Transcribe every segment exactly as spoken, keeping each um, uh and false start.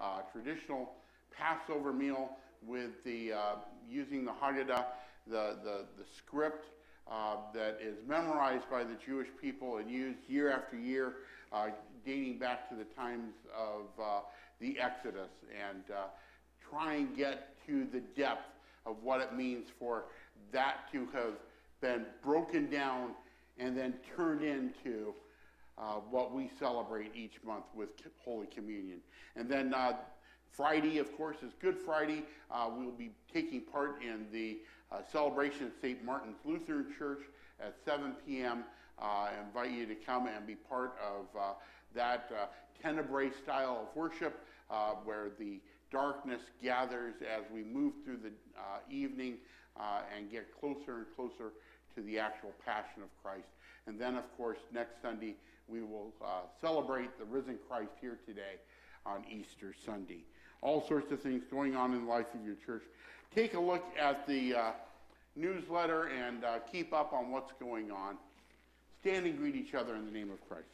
uh, traditional Passover meal with the uh, using the Haggadah, the the, the script uh, that is memorized by the Jewish people and used year after year, uh, dating back to the times of uh, the Exodus, and uh, try and get to the depth of what it means for that to have been broken down and then turned into uh, what we celebrate each month with Holy Communion. And then uh, Friday, of course, is Good Friday. Uh, we will be taking part in the uh, celebration at Saint Martin's Lutheran Church at seven p m Uh, I invite you to come and be part of uh, that uh, Tenebrae style of worship, uh, where the darkness gathers as we move through the uh, evening uh, and get closer and closer to the actual Passion of Christ. And then, of course, next Sunday, we will uh, celebrate the risen Christ here today on Easter Sunday. All sorts of things going on in the life of your church. Take a look at the uh, newsletter and uh, keep up on what's going on. Stand and greet each other in the name of Christ.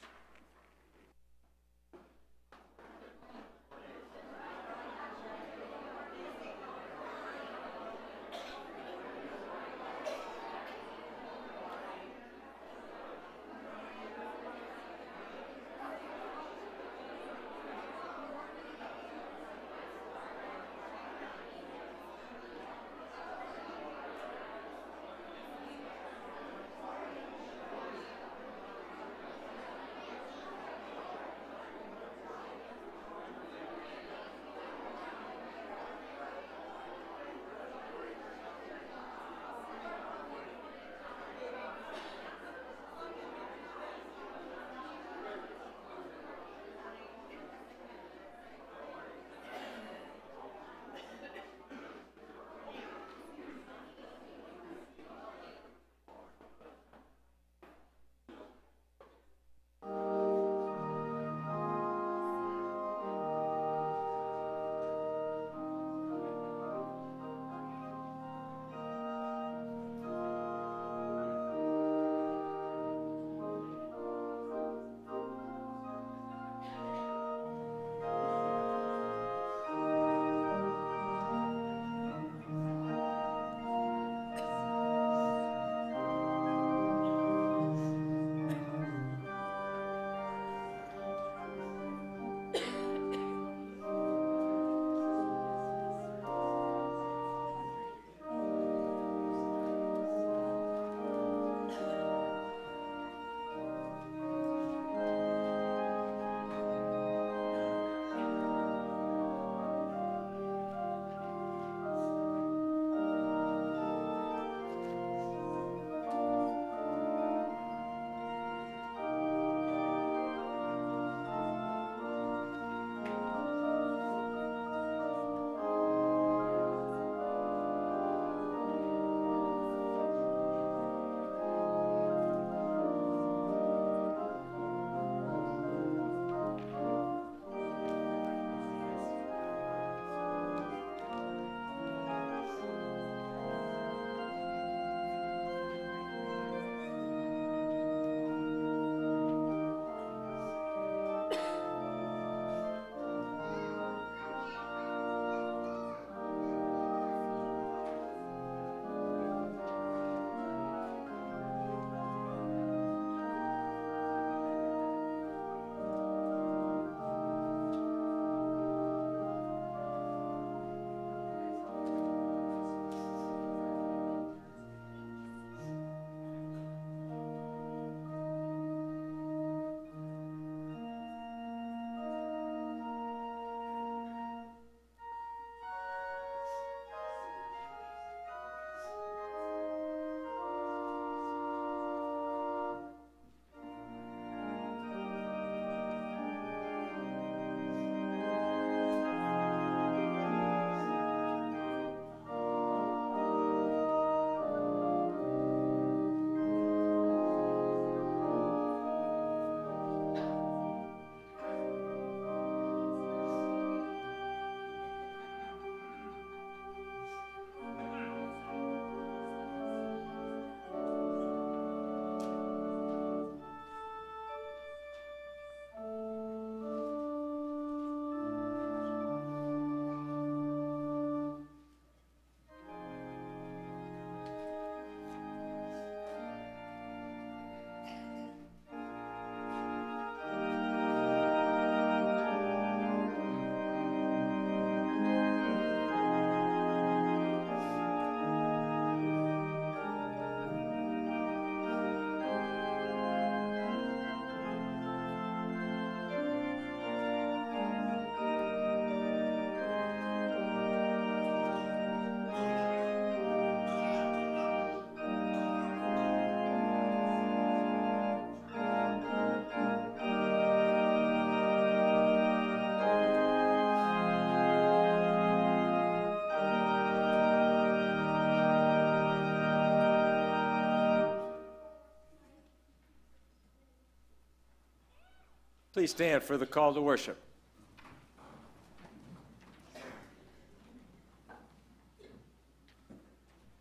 Please stand for the call to worship.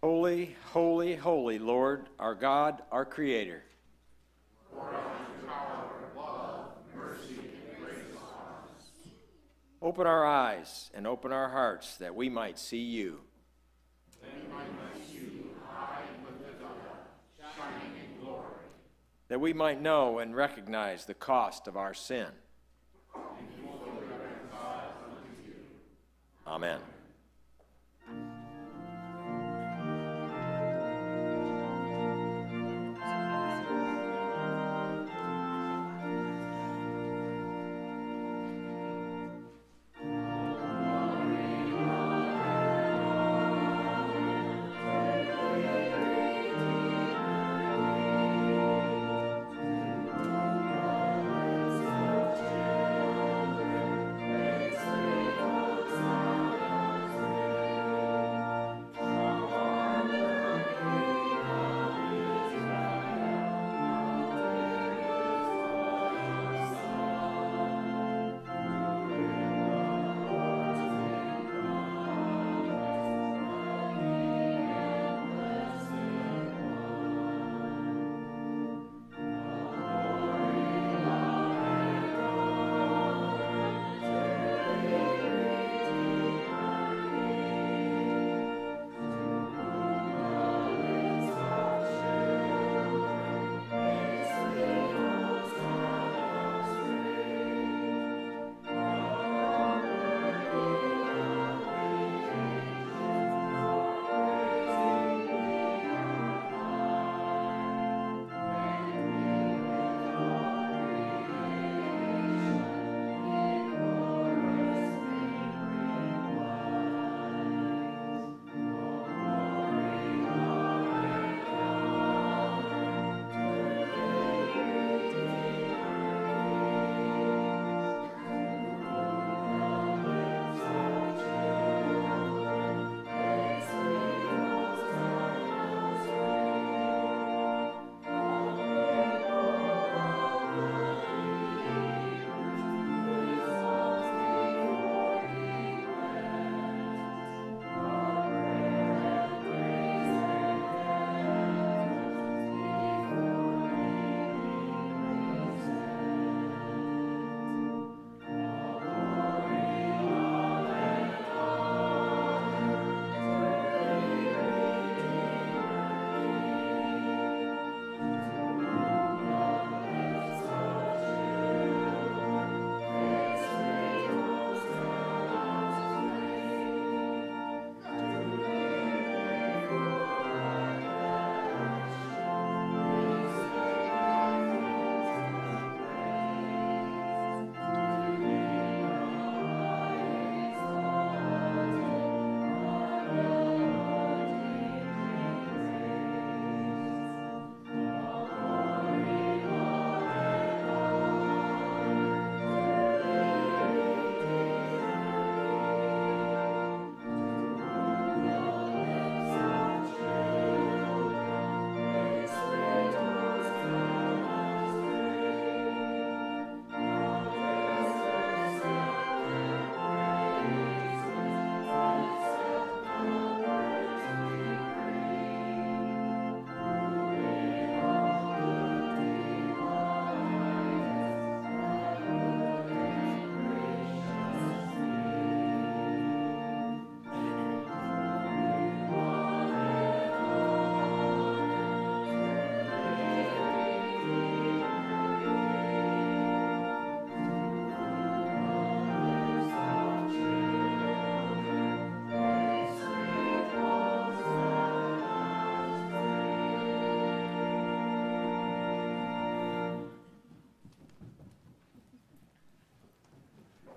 Holy, holy, holy Lord, our God, our Creator. Open our eyes and open our hearts that we might see you. That we might see you high with the God, shining in glory. That we might know and recognize the cost of our sin. And you will be reconciled unto you. Amen.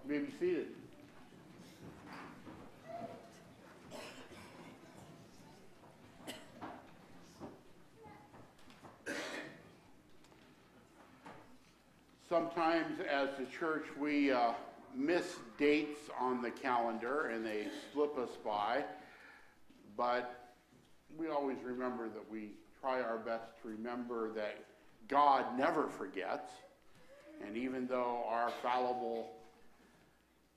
You may be seated. Sometimes as the church we uh, miss dates on the calendar and they slip us by, but we always remember that we try our best to remember that God never forgets. And even though our fallible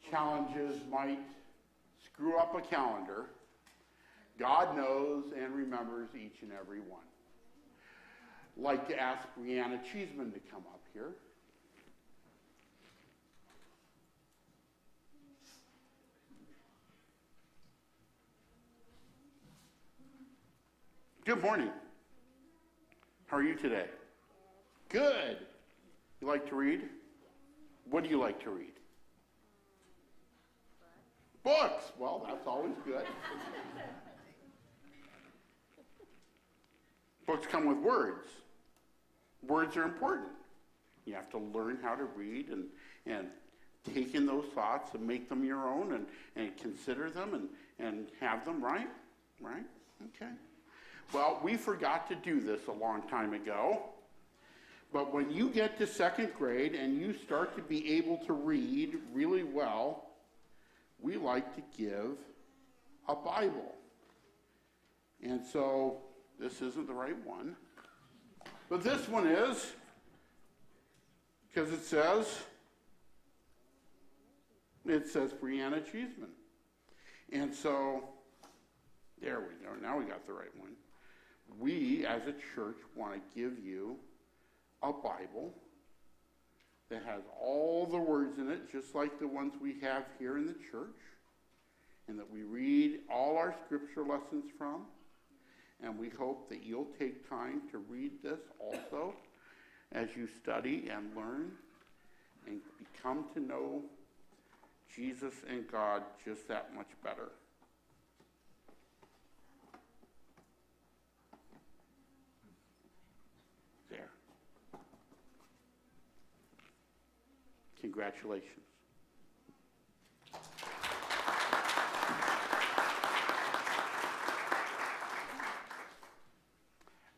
challenges might screw up a calendar, God knows and remembers each and every one. I'd like to ask Brianna Cheeseman to come up here. Good morning. How are you today? Good. You like to read? What do you like to read? Books. Well, that's always good. Books come with words. Words are important. You have to learn how to read and, and take in those thoughts and make them your own and, and consider them and, and have them, right? Right? Okay. Well, we forgot to do this a long time ago, but when you get to second grade and you start to be able to read really well, we like to give a Bible. And so this isn't the right one, but this one is, because it says, it says Brianna Cheeseman. And so there we go. Now we got the right one. We, as a church, want to give you a Bible that has all the words in it, just like the ones we have here in the church, and that we read all our scripture lessons from. And we hope that you'll take time to read this also as you study and learn and come to know Jesus and God just that much better. Congratulations.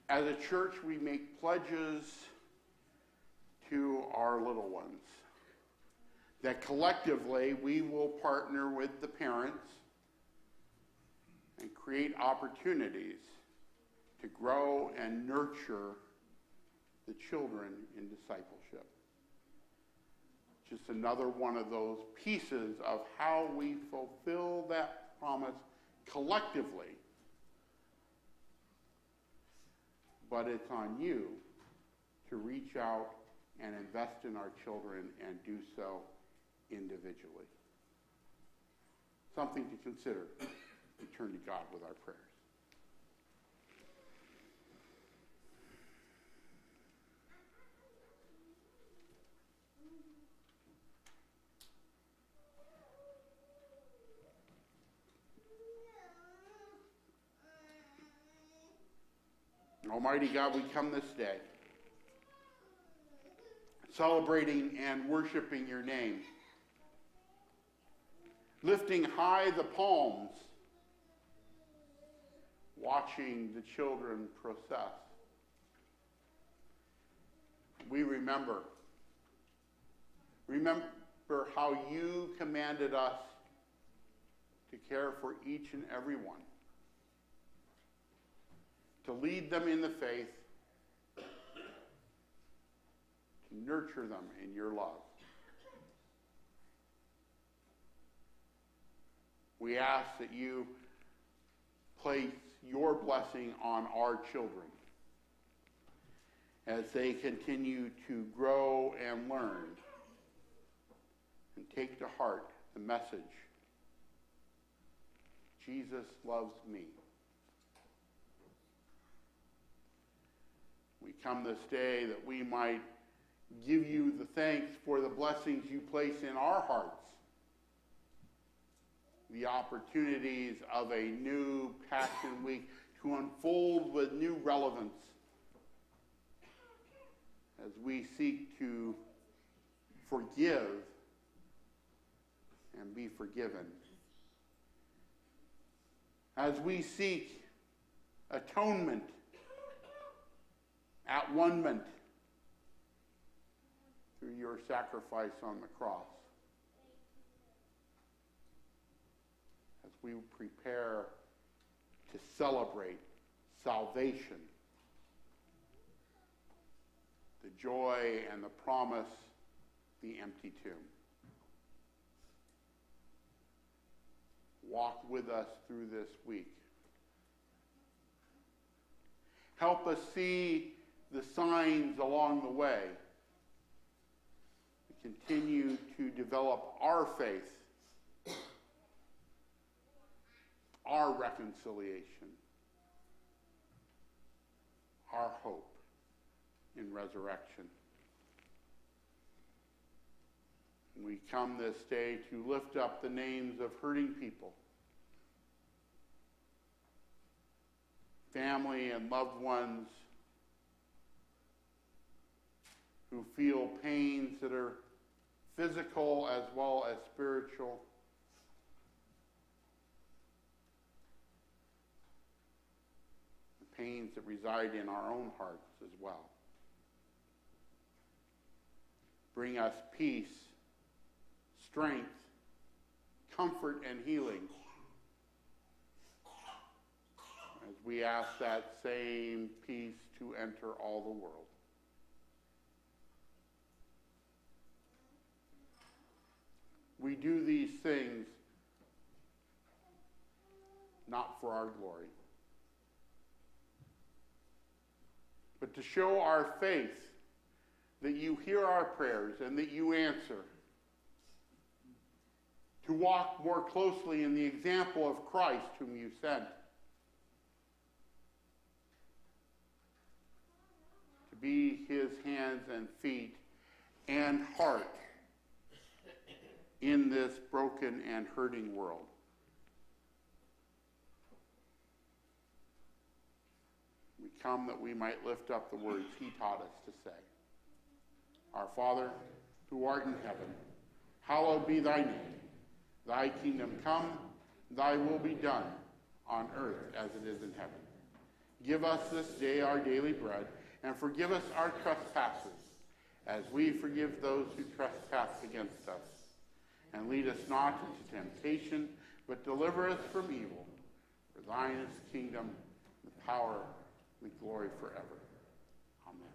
As a church, we make pledges to our little ones that collectively we will partner with the parents and create opportunities to grow and nurture the children in discipleship. Just another one of those pieces of how we fulfill that promise collectively. But it's on you to reach out and invest in our children and do so individually. Something to consider. We turn to God with our prayers. Almighty God, we come this day celebrating and worshiping your name, lifting high the palms, watching the children process. We remember, remember how you commanded us to care for each and every one, to lead them in the faith, to nurture them in your love. We ask that you place your blessing on our children as they continue to grow and learn and take to heart the message, Jesus loves me. We come this day that we might give you the thanks for the blessings you place in our hearts, the opportunities of a new Passion Week to unfold with new relevance as we seek to forgive and be forgiven, as we seek atonement, at one moment through your sacrifice on the cross, as we prepare to celebrate salvation, the joy and the promise the empty tomb. Walk with us through this week. Help us see the signs along the way. We continue to develop our faith, our reconciliation, our hope in resurrection. We come this day to lift up the names of hurting people, family and loved ones who feel pains that are physical as well as spiritual. The pains that reside in our own hearts as well. Bring us peace, strength, comfort, and healing. As we ask that same peace to enter all the world. We do these things not for our glory, but to show our faith that you hear our prayers and that you answer. To walk more closely in the example of Christ whom you sent. To be his hands and feet and heart in this broken and hurting world. We come that we might lift up the words he taught us to say. Our Father, who art in heaven, hallowed be thy name. Thy kingdom come, thy will be done, on earth as it is in heaven. Give us this day our daily bread, and forgive us our trespasses, as we forgive those who trespass against us. And lead us not into temptation, but deliver us from evil. For thine is the kingdom, the power, the glory forever. Amen.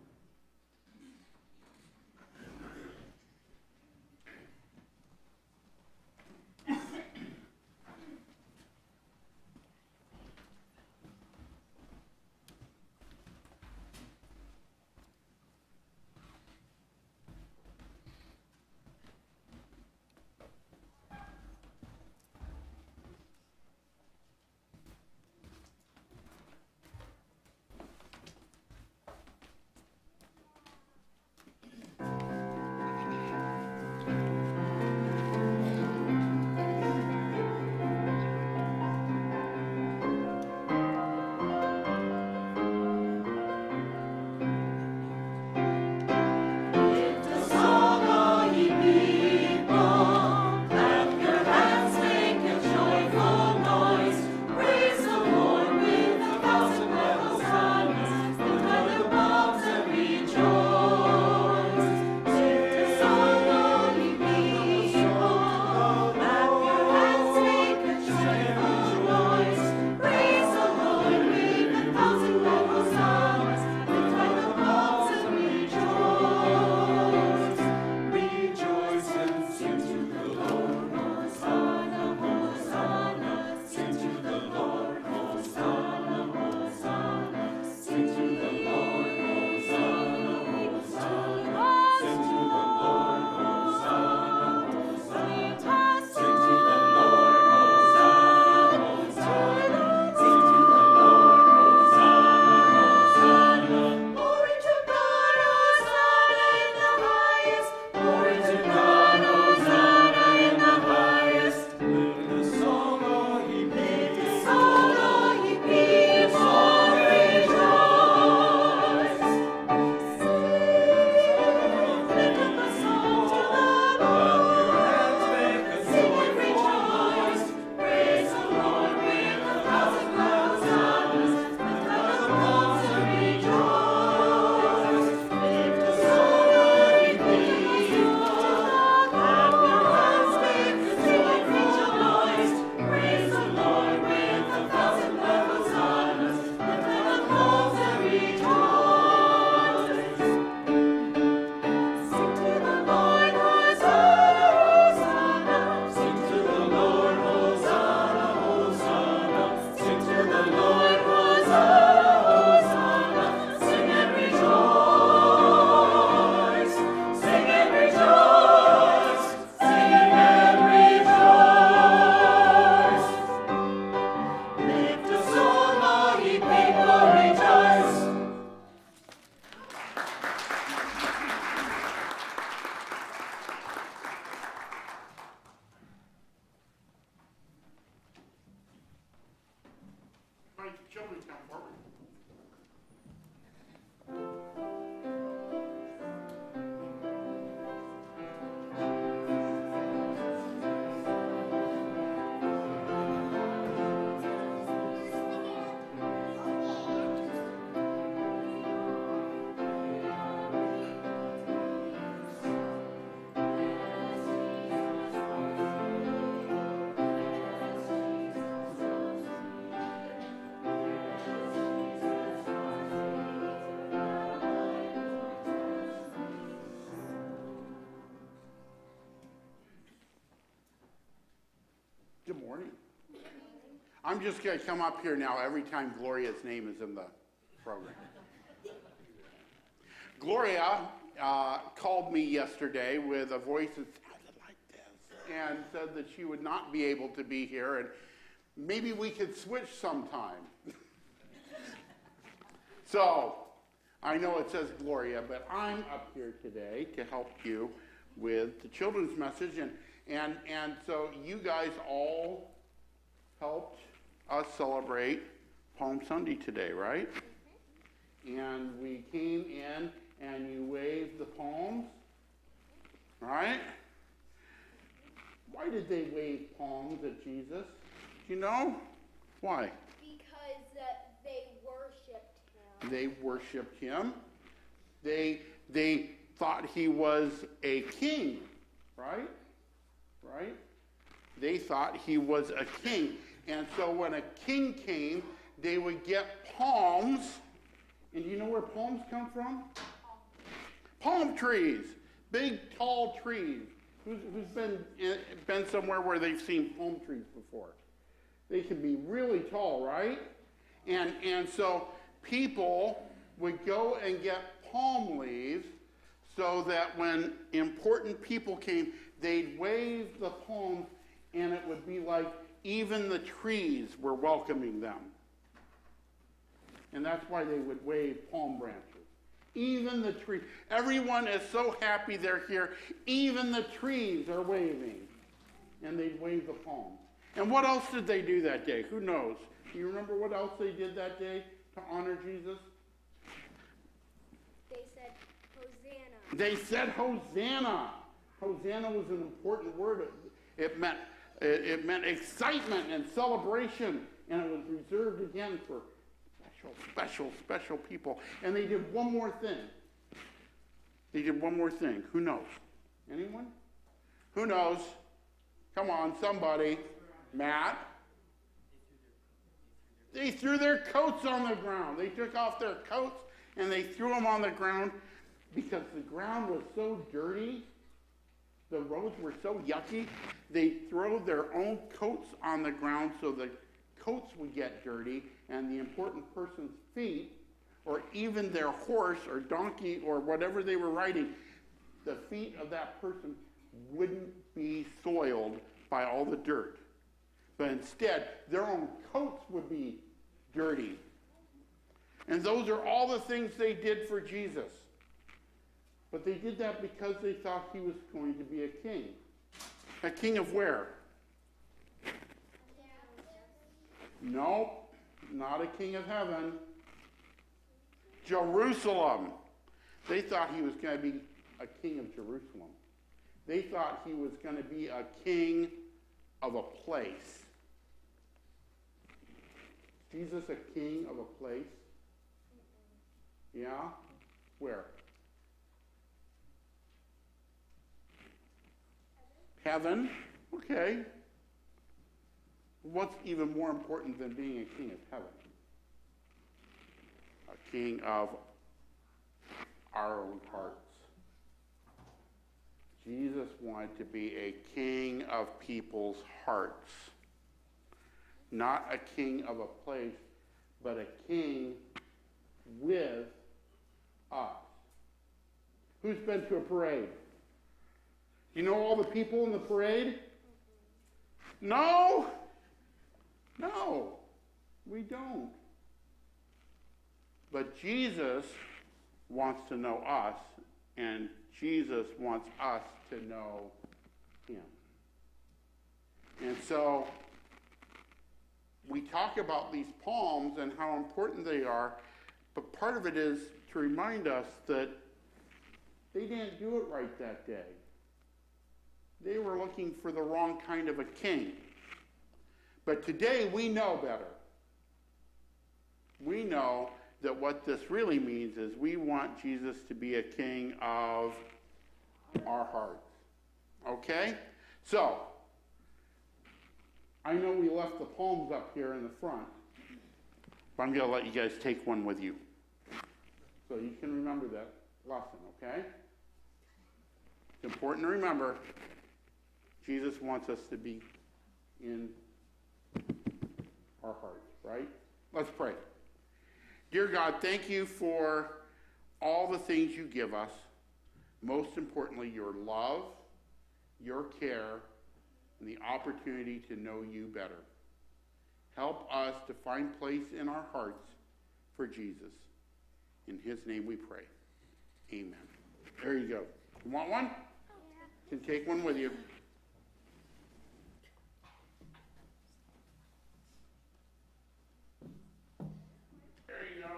Good morning. I'm just going to come up here now every time Gloria's name is in the program. Gloria uh, called me yesterday with a voice that sounded like this and said that she would not be able to be here, and maybe we could switch sometime. So, I know it says Gloria, but I'm up here today to help you with the children's message, and And and so you guys all helped us celebrate Palm Sunday today, right? Mm-hmm. And we came in and you waved the palms, right? Why did they wave palms at Jesus? Do you know? Why? Because uh, they worshipped him. They worshipped him. They, they thought he was a king, right? Right? They thought he was a king. And so when a king came, they would get palms. And you know where palms come from? Palm trees. Big, tall trees. Who's, who's been, been somewhere where they've seen palm trees before? They can be really tall, right? And, and so people would go and get palm leaves so that when important people came, they'd wave the palm, and it would be like even the trees were welcoming them. And that's why they would wave palm branches. Even the trees. Everyone is so happy they're here. Even the trees are waving. And they'd wave the palm. And what else did they do that day? Who knows? Do you remember what else they did that day to honor Jesus? They said, Hosanna. They said, Hosanna. Hosanna was an important word. It, it meant it, it meant excitement and celebration, and it was reserved again for special, special, special people. And they did one more thing. They did one more thing. Who knows? Anyone? Who knows? Come on, somebody. Matt? They threw their coats on the ground. They took off their coats, and they threw them on the ground because the ground was so dirty. The roads were so yucky, they throw their own coats on the ground so the coats would get dirty, and the important person's feet, or even their horse or donkey or whatever they were riding, the feet of that person wouldn't be soiled by all the dirt. But instead, their own coats would be dirty. And those are all the things they did for Jesus. But they did that because they thought he was going to be a king. A king of where? No, not a king of heaven. Jerusalem. They thought he was going to be a king of Jerusalem. They thought he was going to be a king of a place. Is Jesus a king of a place? Yeah? Where? Heaven, okay. What's even more important than being a king of heaven? A king of our own hearts. Jesus wanted to be a king of people's hearts. Not a king of a place, but a king with us. Who's been to a parade? You know all the people in the parade? No. No, we don't. But Jesus wants to know us, and Jesus wants us to know him. And so we talk about these palms and how important they are, but part of it is to remind us that they didn't do it right that day. They were looking for the wrong kind of a king. But today we know better. We know that what this really means is we want Jesus to be a king of our hearts. Okay? So, I know we left the palms up here in the front, but I'm going to let you guys take one with you. So you can remember that lesson, okay? It's important to remember. Jesus wants us to be in our hearts, right? Let's pray. Dear God, thank you for all the things you give us. Most importantly, your love, your care, and the opportunity to know you better. Help us to find place in our hearts for Jesus. In his name we pray. Amen. There you go. You want one? You can take one with you. There you go.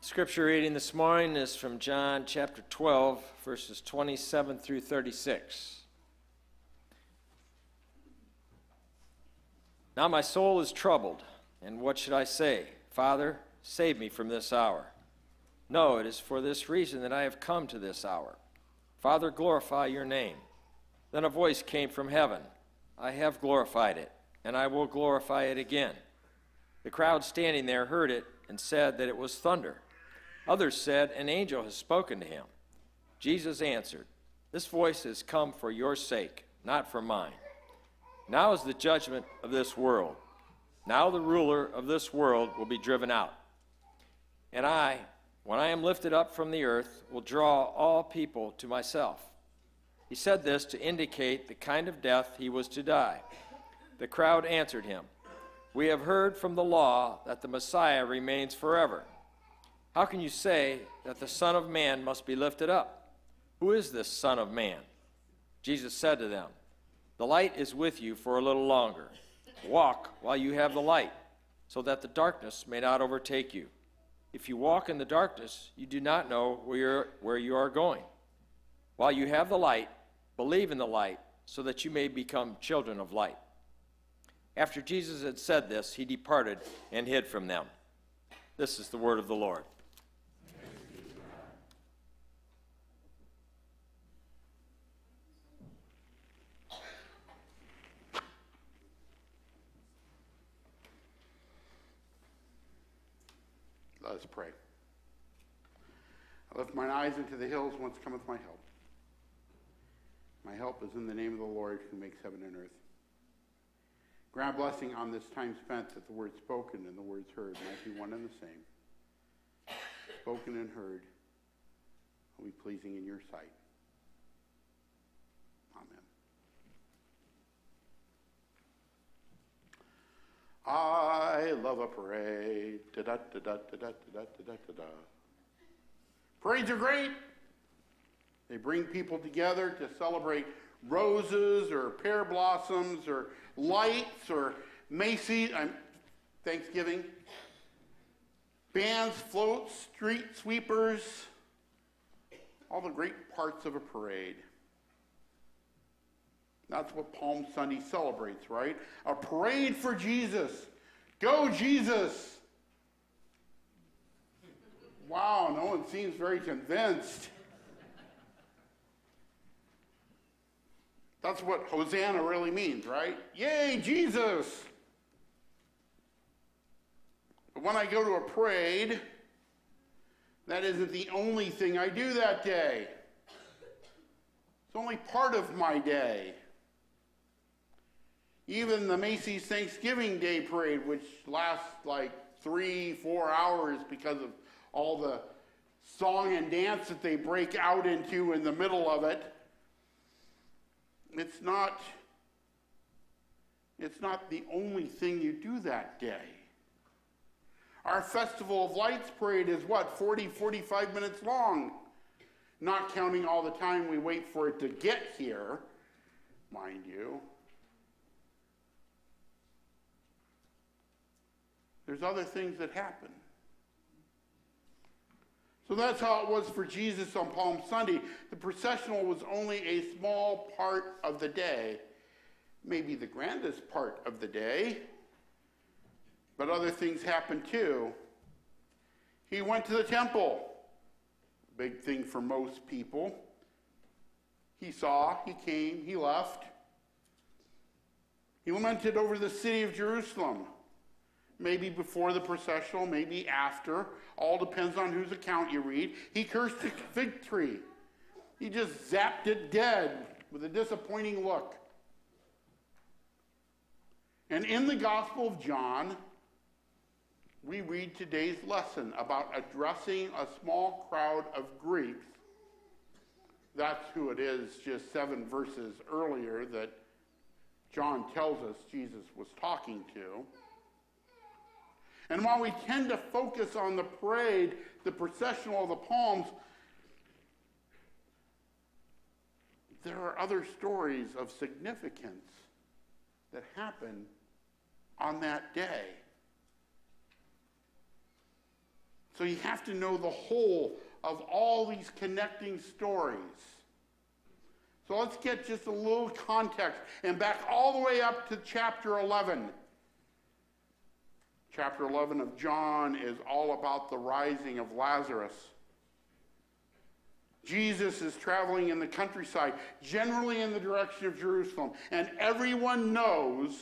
Scripture reading this morning is from John chapter twelve, verses twenty-seven through thirty-six. Now my soul is troubled, and what should I say? Father, save me from this hour. No, it is for this reason that I have come to this hour. Father, glorify your name. Then a voice came from heaven. I have glorified it, and I will glorify it again. The crowd standing there heard it and said that it was thunder. Others said, an angel has spoken to him. Jesus answered, this voice has come for your sake, not for mine. Now is the judgment of this world. Now the ruler of this world will be driven out. And I, when I am lifted up from the earth, will draw all people to myself. He said this to indicate the kind of death he was to die. The crowd answered him, we have heard from the law that the Messiah remains forever. How can you say that the Son of Man must be lifted up? Who is this Son of Man? Jesus said to them, the light is with you for a little longer. Walk while you have the light, so that the darkness may not overtake you. If you walk in the darkness, you do not know where you're, where you are going. While you have the light, believe in the light, so that you may become children of light. After Jesus had said this, he departed and hid from them. This is the word of the Lord. Let us pray. I lift mine eyes into the hills, whence cometh my help. help is in the name of the Lord who makes heaven and earth. Grant blessing on this time spent that the word spoken and the words heard might be one and the same. Spoken and heard will be pleasing in your sight. Amen. I love a parade. Da da da da da da da da da. Parades are great. They bring people together to celebrate roses or pear blossoms or lights or Macy's um, Thanksgiving. Bands, floats, street sweepers, all the great parts of a parade. That's what Palm Sunday celebrates, right? A parade for Jesus. Go, Jesus! Wow, no one seems very convinced. That's what Hosanna really means, right? Yay, Jesus! But when I go to a parade, that isn't the only thing I do that day. It's only part of my day. Even the Macy's Thanksgiving Day Parade, which lasts like three, four hours because of all the song and dance that they break out into in the middle of it, It's not, it's not the only thing you do that day. Our Festival of Lights Parade is what, forty, forty-five minutes long? Not counting all the time we wait for it to get here, mind you. There's other things that happen. So that's how it was for Jesus on Palm Sunday. The processional was only a small part of the day, maybe the grandest part of the day, but other things happened too. He went to the temple, big thing for most people. He saw, he came, he left. He lamented over the city of Jerusalem. Maybe before the processional, maybe after. All depends on whose account you read. He cursed the fig tree. He just zapped it dead with a disappointing look. And in the Gospel of John, we read today's lesson about addressing a small crowd of Greeks. That's who it is just seven verses earlier that John tells us Jesus was talking to. And while we tend to focus on the parade, the processional of the palms, there are other stories of significance that happen on that day. So you have to know the whole of all these connecting stories. So let's get just a little context and back all the way up to chapter eleven. Chapter eleven of John is all about the rising of Lazarus. Jesus is traveling in the countryside, generally in the direction of Jerusalem, and everyone knows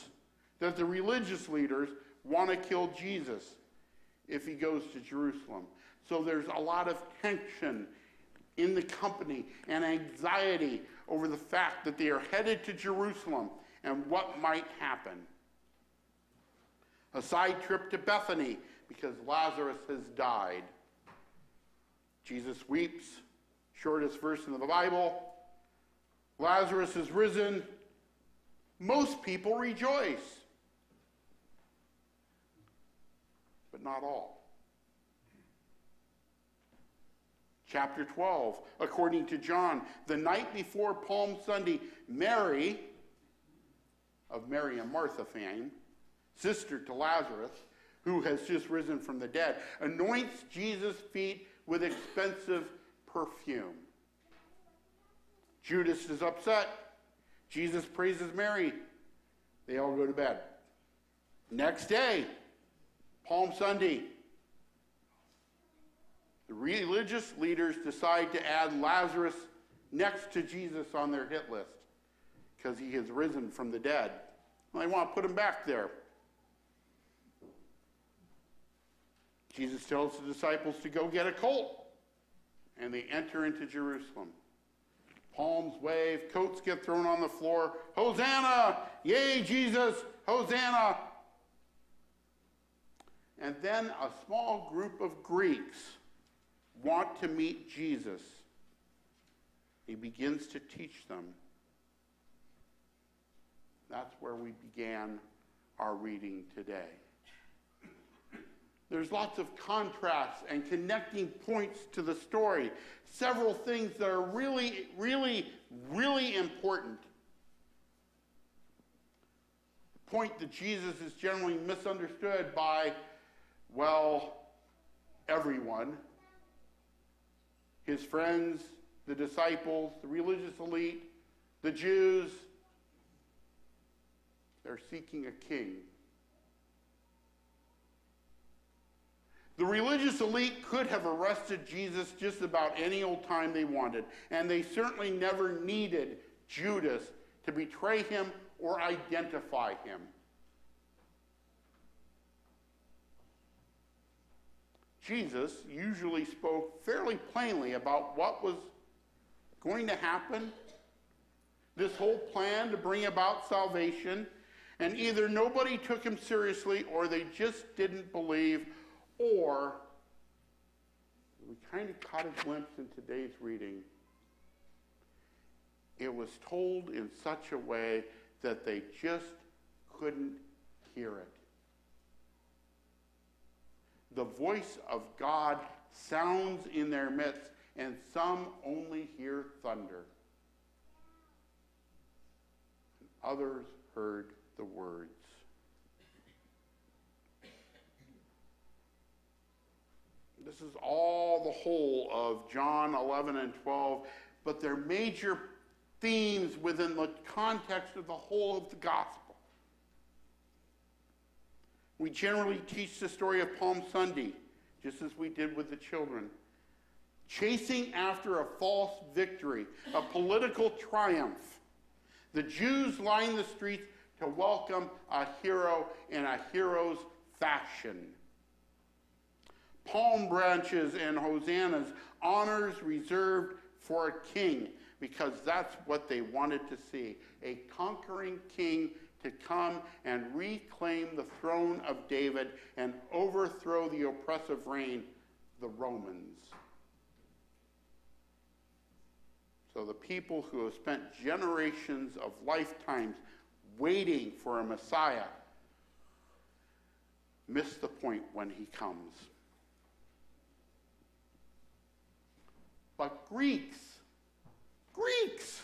that the religious leaders want to kill Jesus if he goes to Jerusalem. So there's a lot of tension in the company and anxiety over the fact that they are headed to Jerusalem and what might happen. A side trip to Bethany because Lazarus has died. Jesus weeps, shortest verse in the Bible. Lazarus is risen. Most people rejoice, but not all. Chapter twelve, according to John, the night before Palm Sunday, Mary, of Mary and Martha fame, sister to Lazarus, who has just risen from the dead, anoints Jesus' feet with expensive perfume. Judas is upset. Jesus praises Mary. They all go to bed. Next day, Palm Sunday, the religious leaders decide to add Lazarus next to Jesus on their hit list because he has risen from the dead. Well, they want to put him back there. Jesus tells the disciples to go get a colt, and they enter into Jerusalem. palms wave, coats get thrown on the floor. Hosanna! Yay, Jesus! Hosanna! And then a small group of Greeks want to meet Jesus. He begins to teach them. That's where we began our reading today. There's lots of contrasts and connecting points to the story. Several things that are really, really, really important. The point that Jesus is generally misunderstood by, well, everyone. His friends, the disciples, the religious elite, the Jews. They're seeking a king. The religious elite could have arrested Jesus just about any old time they wanted, and they certainly never needed Judas to betray him or identify him. Jesus usually spoke fairly plainly about what was going to happen, this whole plan to bring about salvation, and either nobody took him seriously or they just didn't believe. Or, we kind of caught a glimpse in today's reading, it was told in such a way that they just couldn't hear it. The voice of God sounds in their midst, and some only hear thunder. And others heard the words. This is all the whole of John eleven and twelve, but they're major themes within the context of the whole of the gospel. We generally teach the story of Palm Sunday, just as we did with the children. Chasing after a false victory, a political triumph. The Jews line the streets to welcome a hero in a hero's fashion. Palm branches and hosannas, honors reserved for a king, because that's what they wanted to see, a conquering king to come and reclaim the throne of David and overthrow the oppressive reign, the Romans. So the people who have spent generations of lifetimes waiting for a Messiah miss the point when he comes. But Greeks, Greeks,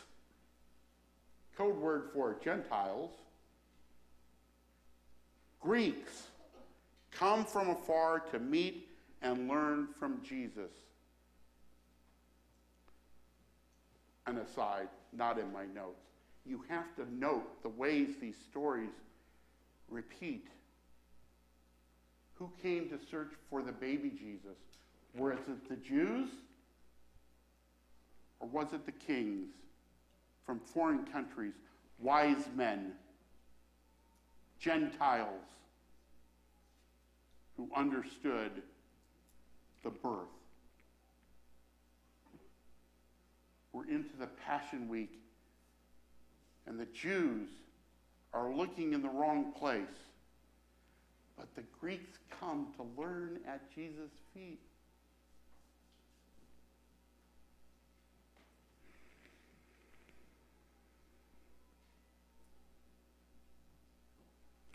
code word for Gentiles, Greeks come from afar to meet and learn from Jesus. An aside, not in my notes. You have to note the ways these stories repeat. Who came to search for the baby Jesus? Were it the Jews? Or was it the kings from foreign countries, wise men, Gentiles, who understood the birth? We're into the Passion Week, and the Jews are looking in the wrong place, but the Greeks come to learn at Jesus' feet.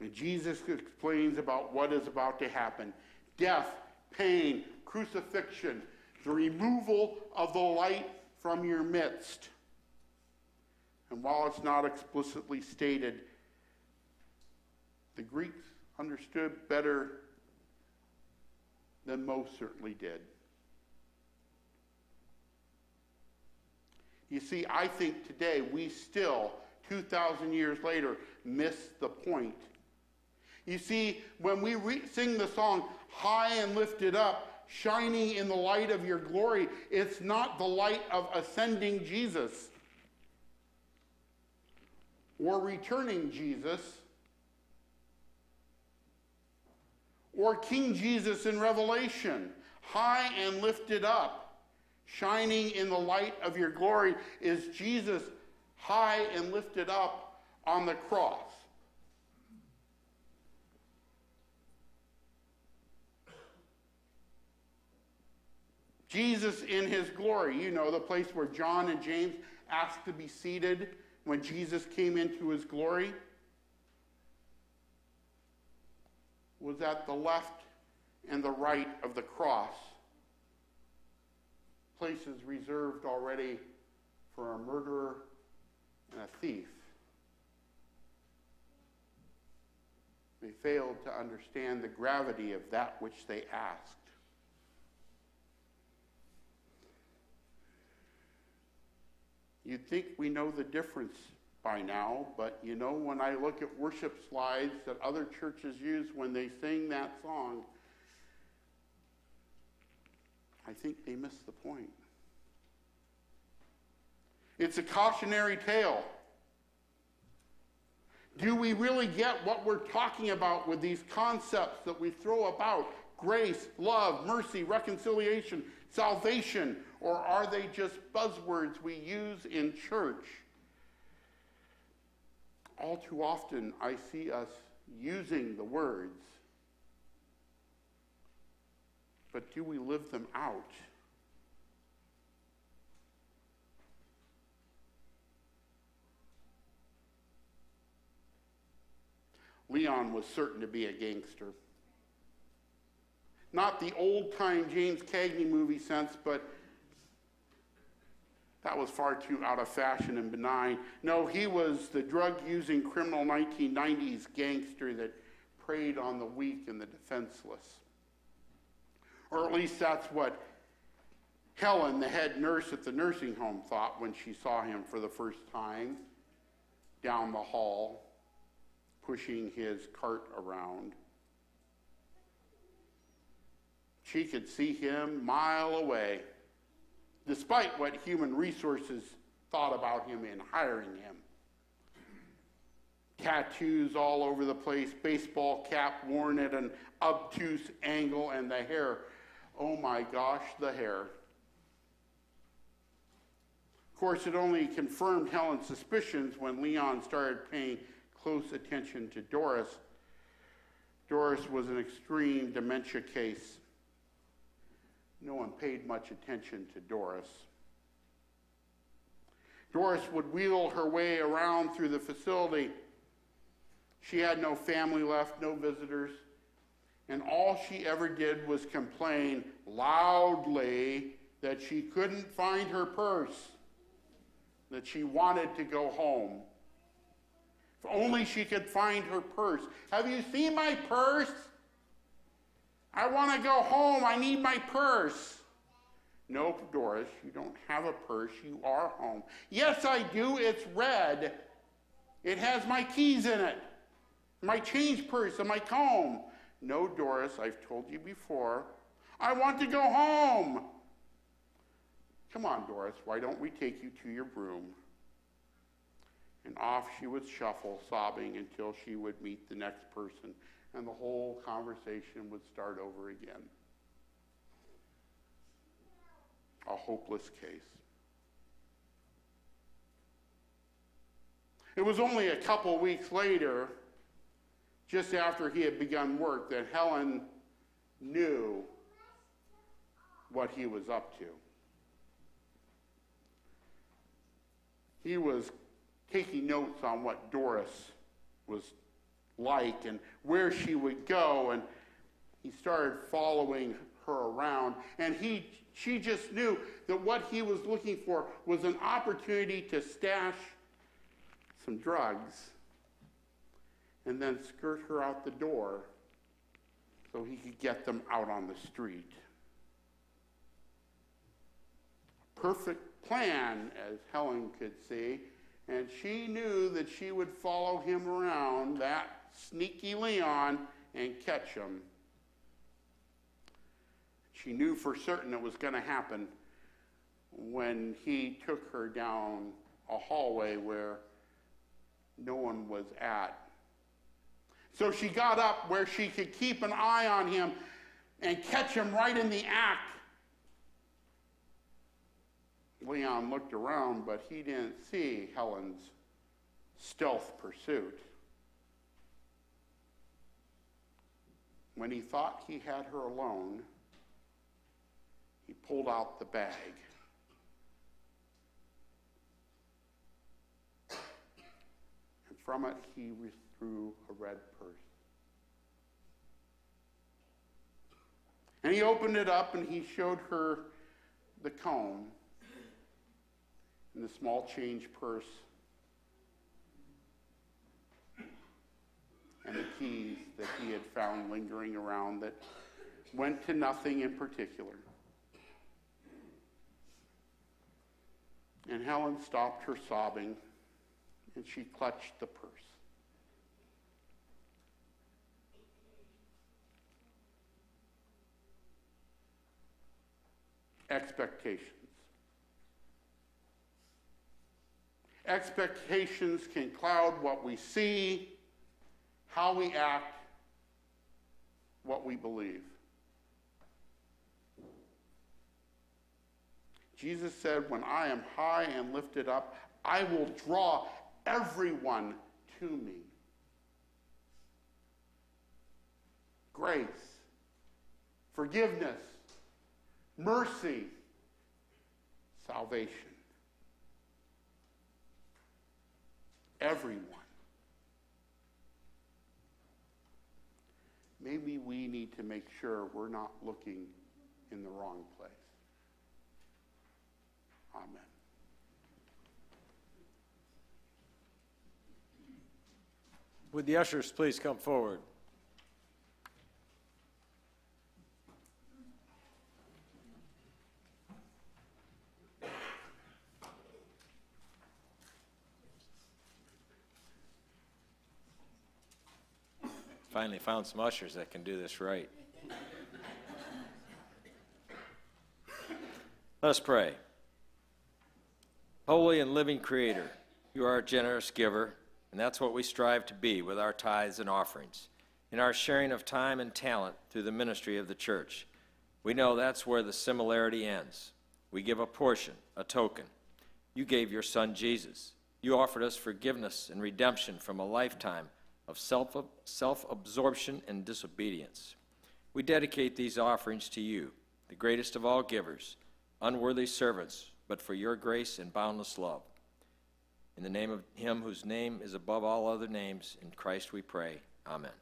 And Jesus explains about what is about to happen. Death, pain, crucifixion, the removal of the light from your midst. And while it's not explicitly stated, the Greeks understood better than most certainly did. You see, I think today we still, two thousand years later, miss the point. You see, when we re sing the song, high and lifted up, shining in the light of your glory, it's not the light of ascending Jesus or returning Jesus or King Jesus in Revelation, high and lifted up, shining in the light of your glory is Jesus high and lifted up on the cross. Jesus in his glory, you know, the place where John and James asked to be seated when Jesus came into his glory, was at the left and the right of the cross, places reserved already for a murderer and a thief. They failed to understand the gravity of that which they asked. You'd think we know the difference by now, but you know, when I look at worship slides that other churches use when they sing that song, I think they miss the point. It's a cautionary tale. Do we really get what we're talking about with these concepts that we throw about? Grace, love, mercy, reconciliation, salvation, or are they just buzzwords we use in church? All too often, I see us using the words, but do we live them out? Leon was certain to be a gangster. Not the old-time James Cagney movie sense, but that was far too out of fashion and benign. No, he was the drug-using criminal nineteen nineties gangster that preyed on the weak and the defenseless. Or at least that's what Helen, the head nurse at the nursing home, thought when she saw him for the first time down the hall, pushing his cart around. She could see him a mile away, despite what human resources thought about him in hiring him. Tattoos all over the place, baseball cap worn at an obtuse angle, and the hair. Oh my gosh, the hair. Of course, it only confirmed Helen's suspicions when Leon started paying close attention to Doris. Doris was an extreme dementia case. No one paid much attention to Doris. Doris would wheel her way around through the facility. She had no family left, no visitors, and all she ever did was complain loudly that she couldn't find her purse, that she wanted to go home. If only she could find her purse. Have you seen my purse? I want to go home. I need my purse. Nope, Doris, you don't have a purse. You are home. Yes, I do. It's red. It has my keys in it, my change purse and my comb. No, Doris, I've told you before. I want to go home. Come on, Doris, why don't we take you to your room? And off she would shuffle, sobbing, until she would meet the next person, and the whole conversation would start over again. A hopeless case. It was only a couple weeks later, just after he had begun work, that Helen knew what he was up to. He was taking notes on what Doris was like and where she would go, and he started following her around, and he she just knew that what he was looking for was an opportunity to stash some drugs and then skirt her out the door so he could get them out on the street. Perfect plan, as Helen could see, and she knew that she would follow him around, that sneaky Leon, and catch him. She knew for certain it was going to happen when he took her down a hallway where no one was at. So she got up where she could keep an eye on him and catch him right in the act Leon looked around, but he didn't see Helen's stealth pursuit. When he thought he had her alone, he pulled out the bag. And from it, he withdrew a red purse. And he opened it up, and he showed her the comb and the small change purse and the keys that he had found lingering around that went to nothing in particular. And Helen stopped her sobbing, and she clutched the purse. Expectations. Expectations can cloud what we see, how we act, what we believe. Jesus said, "When I am high and lifted up, I will draw everyone to me." Grace, forgiveness, mercy, salvation. Everyone. Maybe we need to make sure we're not looking in the wrong place. Amen. Would the ushers please come forward? Finally found some ushers that can do this right. Let us pray. Holy and living Creator, you are a generous giver, and that's what we strive to be with our tithes and offerings, in our sharing of time and talent through the ministry of the church. We know that's where the similarity ends. We give a portion, a token. You gave your Son Jesus. You offered us forgiveness and redemption from a lifetime of self, self-absorption and disobedience. We dedicate these offerings to you, the greatest of all givers, unworthy servants, but for your grace and boundless love. In the name of him whose name is above all other names, in Christ we pray. Amen.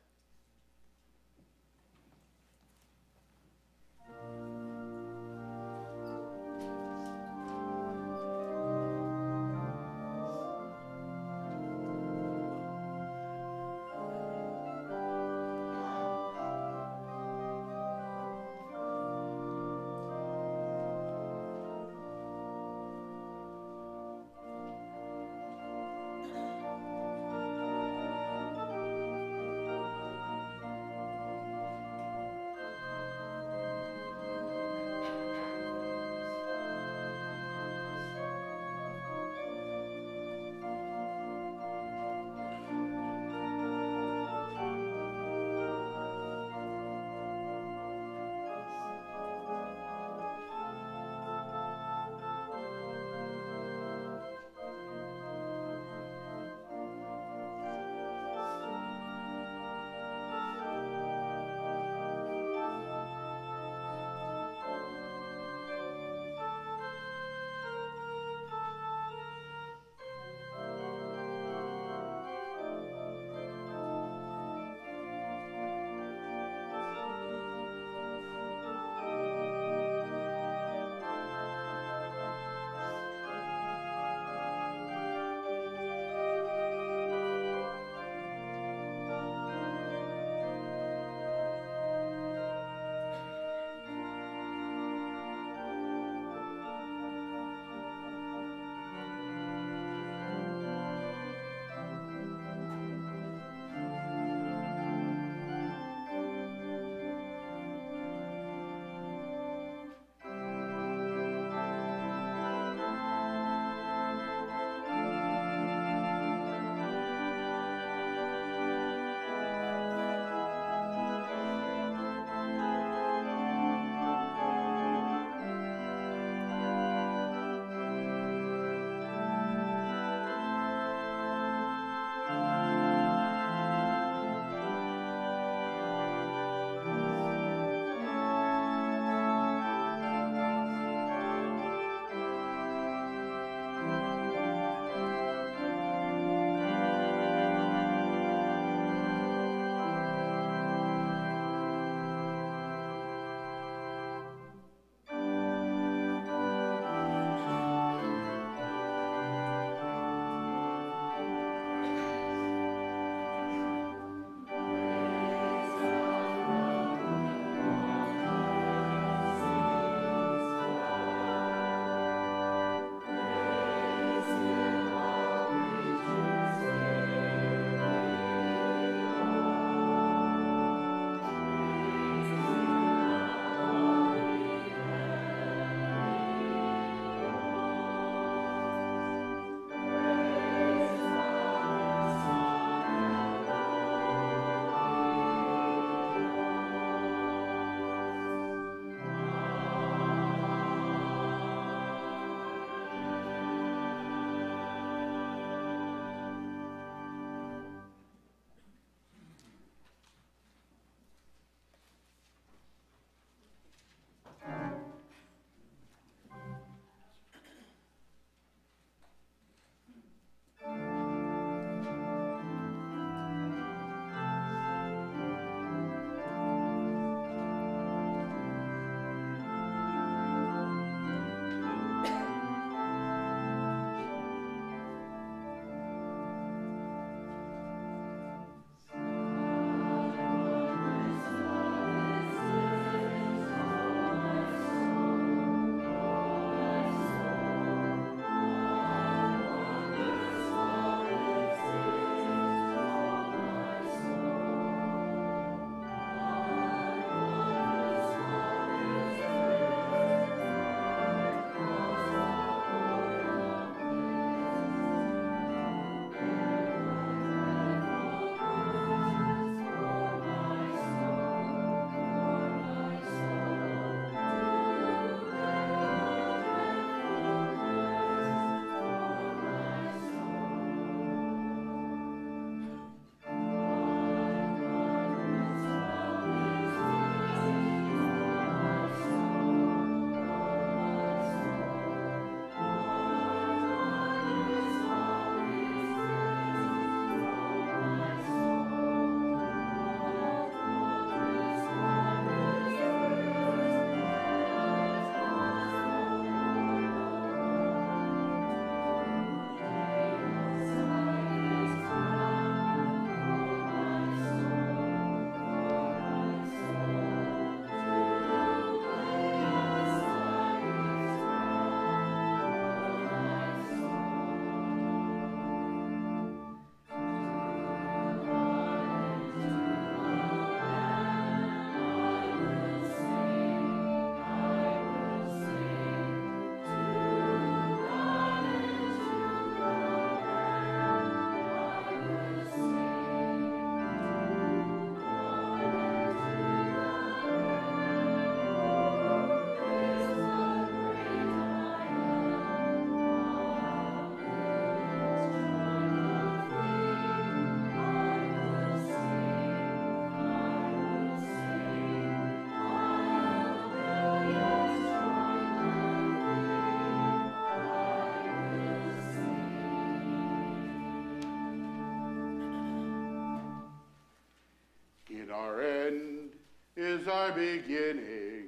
is our beginning,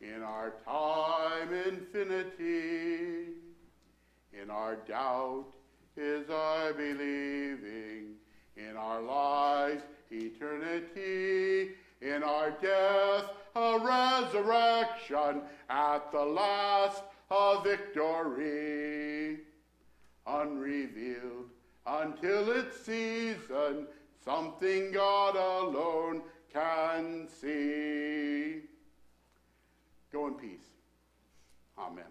in our time infinity. In our doubt is our believing, in our life eternity, in our death a resurrection, at the last a victory. Unrevealed until its season, something God alone can see. Go in peace. Amen.